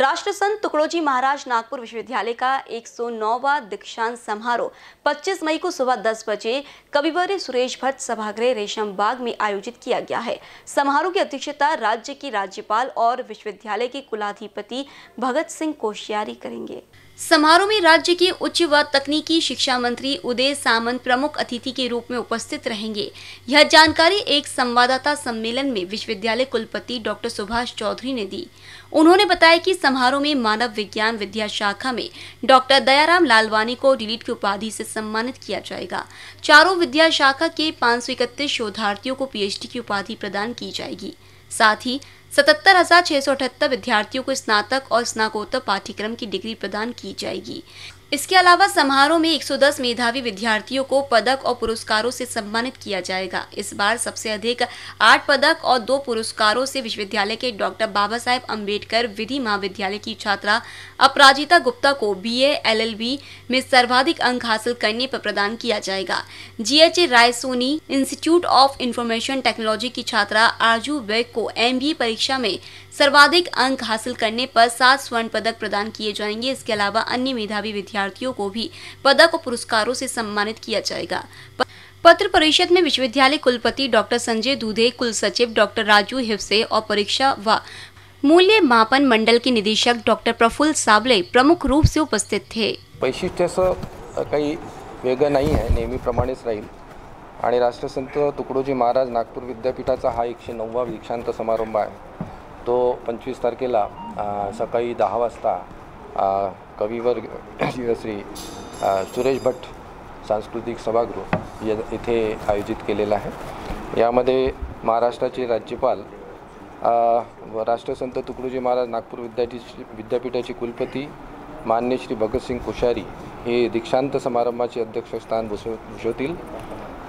राष्ट्रसंत तुकड़ोजी महाराज नागपुर विश्वविद्यालय का 109वां दीक्षांत समारोह 25 मई को सुबह 10 बजे कविवर सुरेश भट्ट सभागृह रेशम बाग में आयोजित किया गया है। समारोह की अध्यक्षता राज्य की राज्यपाल और विश्वविद्यालय के कुलाधिपति भगत सिंह कोश्यारी करेंगे। समारोह में राज्य के उच्च व तकनीकी शिक्षा मंत्री उदय सामंत प्रमुख अतिथि के रूप में उपस्थित रहेंगे। यह जानकारी एक संवाददाता सम्मेलन में विश्वविद्यालय कुलपति डॉक्टर सुभाष चौधरी ने दी। उन्होंने बताया कि समारोह में मानव विज्ञान विद्या शाखा में डॉक्टर दयाराम लालवानी को डीलिट की उपाधि से सम्मानित किया जाएगा। चारों विद्या शाखा के 531 शोधार्थियों को PhD की उपाधि प्रदान की जाएगी। साथ ही 77,678 विद्यार्थियों को स्नातक और स्नाकोत्तर पाठ्यक्रम की डिग्री प्रदान की जाएगी। इसके अलावा समारोह में 110 मेधावी विद्यार्थियों को पदक और पुरस्कारों से सम्मानित किया जाएगा। इस बार सबसे अधिक 8 पदक और 2 पुरस्कारों से विश्वविद्यालय के डॉक्टर बाबा साहेब अम्बेडकर विधि महाविद्यालय की छात्रा अपराजिता गुप्ता को BA LLB में सर्वाधिक अंक हासिल करने पर प्रदान किया जाएगा। GHA Raisoni institute of information technology की छात्रा आर्जू बैग को MBA परीक्षा में सर्वाधिक अंक हासिल करने पर 7 स्वर्ण पदक प्रदान किए जाएंगे। इसके अलावा अन्य मेधावी विद्यार्थियों को भी पदक और पुरस्कारों से सम्मानित किया जाएगा। पत्र परिषद में विश्वविद्यालय कुलपति डॉक्टर संजय दूधे, कुल सचिव डॉक्टर राजू हिवसे और परीक्षा व मूल्य मापन मंडल के निदेशक डॉक्टर प्रफुल्ल साबले प्रमुख रूप से उपस्थित थे। वैशिष्ट्याचं काही वेगळं नाही आहे, नेहमीप्रमाणेच राहील आणि राष्ट्रसंत तुकड़ोजी महाराज नागपुर विद्यापीठाचा हा 109वा दीक्षांत समारंभ आहे। तो 25 तारखेला सकाळी 10 वाजता कविवर श्री सुरेश भट्ट सांस्कृतिक सभागृह इथे आयोजित केलेला आहे। यामध्ये महाराष्ट्राचे राज्यपाल राष्ट्रसंत तुकड़ोजी महाराज नागपूर विद्यापीठाचे कुलपती माननीय श्री भगत सिंह कोश्यारी हे दीक्षांत समारंभाचे अध्यक्षस्थान भूषवतील।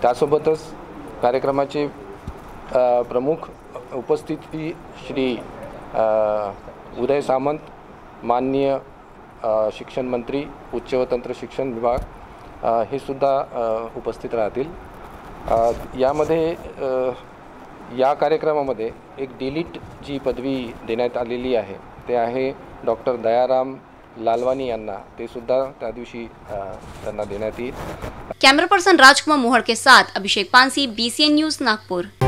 त्यासोबतच कार्यक्रमाचे प्रमुख उपस्थिती श्री उदय सामंत, माननीय शिक्षण मंत्री, उच्च व तंत्र शिक्षण विभाग हे सुद्धा उपस्थित राहतील। यामध्ये या कार्यक्रमामध्ये एक डीलिट जी पदवी देण्यात आलेली आहे ते आहे डॉक्टर दयाराम लालवानी यांना, ते सुद्धा त्या दिवशी त्यांना देण्यात येईल। कॅमेरा पर्सन राजकुमार मोहर के साथ अभिषेक पानसी, BCN न्यूज़ नागपुर।